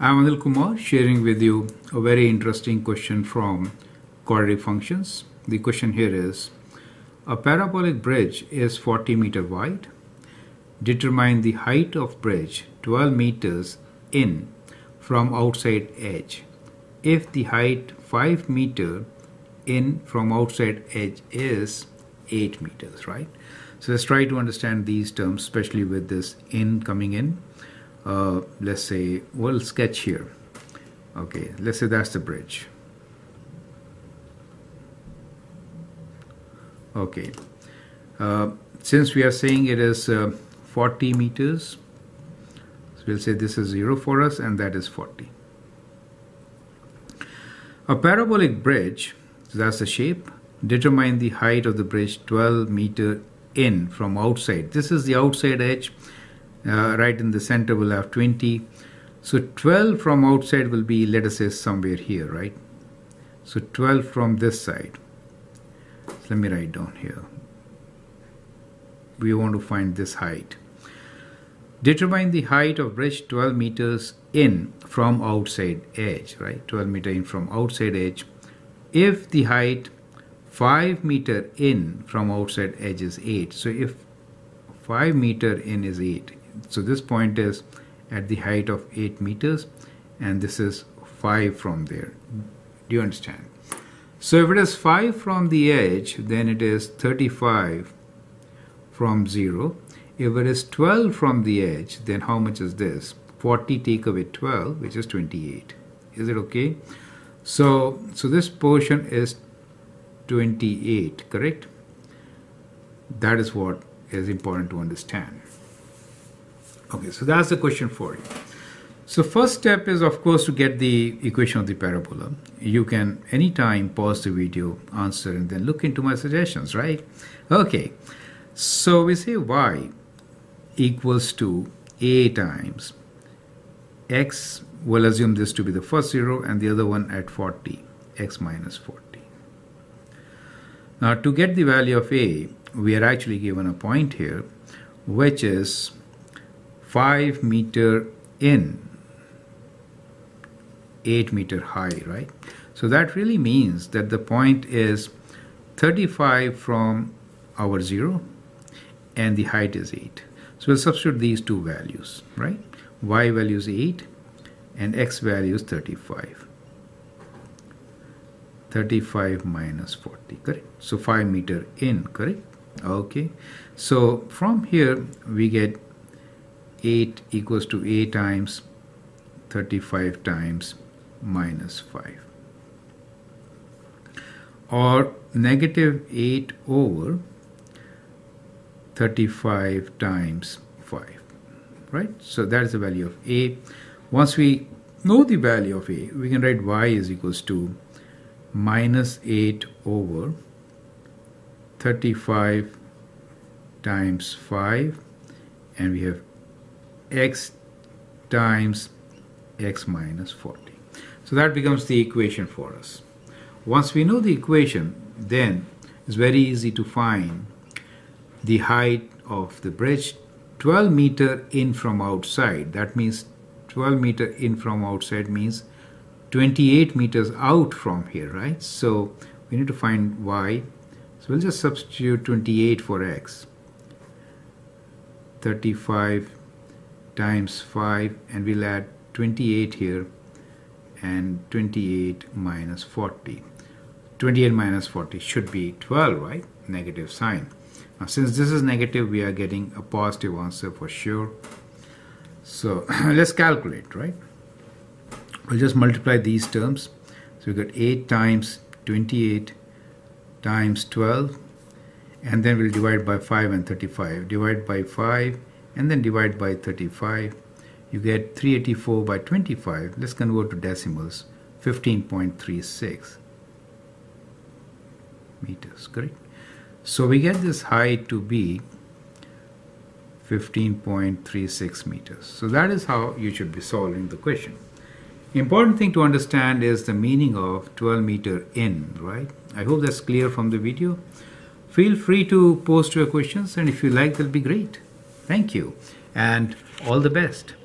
I am Anil Kumar, sharing with you a very interesting question from quadratic functions. The question here is, a parabolic bridge is 40 meter wide. Determine the height of bridge 12 meters in from outside edge. If the height 5 meter in from outside edge is 8 meters, right? So let's try to understand these terms, especially with this in coming in. Let's say we'll sketch here. Okay, let's say that's the bridge. Okay, since we are saying it is 40 meters, so we'll say this is 0 for us and that is 40. A parabolic bridge, so that's the shape. Determine the height of the bridge 12 meter in from outside. This is the outside edge. Right in the center we'll have 20, so 12 from outside will be, let us say, somewhere here, right? So 12 from this side. So let me write down here, we want to find this height. Determine the height of bridge 12 meters in from outside edge, right? 12 meter in from outside edge. If the height 5 meter in from outside edge is 8, so if 5 meter in is 8, so this point is at the height of 8 meters and this is 5 from there. Do you understand? So if it is 5 from the edge, then it is 35 from 0. If it is 12 from the edge, then how much is this? 40 take away 12, which is 28. Is it okay? So this portion is 28, correct? That is what is important to understand. Okay, so that's the question for you. So first step is, of course, to get the equation of the parabola. You can anytime pause the video, answer, and then look into my suggestions, right? Okay, so we say y equals to a times x, we'll assume this to be the first 0 and the other one at 40, x minus 40. Now to get the value of a, we are actually given a point here which is 5 meter in, 8 meter high, right? So that really means that the point is 35 from our 0 and the height is 8. So we'll substitute these two values, right? Y value is 8 and x value is 35. 35 minus 40, correct? So 5 meter in, correct? Okay, so from here we get 8 equals to a times 35 times minus 5, or negative 8 over 35 times 5, right? So that is the value of a. Once we know the value of a, we can write y is equals to minus 8 over 35 times 5, and we have x times x minus 40. So that becomes the equation for us. Once we know the equation, then it's very easy to find the height of the bridge 12 meter in from outside. That means 12 meter in from outside means 28 meters out from here, right? So we need to find y. So we'll just substitute 28 for x. 35 times 5, and we'll add 28 here and 28 minus 40. 28 minus 40 should be 12, right? Negative sign. Now since this is negative, we are getting a positive answer for sure. So let's calculate, right? We'll just multiply these terms. So we got 8 times 28 times 12, and then we'll divide by 5 and 35. Divide by 5 and then divide by 35. You get 384 by 25. Let's convert to decimals. 15.36 meters, correct? So we get this height to be 15.36 meters. So that is how you should be solving the question. Important thing to understand is the meaning of 12 meter in, right? I hope that's clear from the video. Feel free to post your questions, and if you like, that'll be great. Thank you and all the best.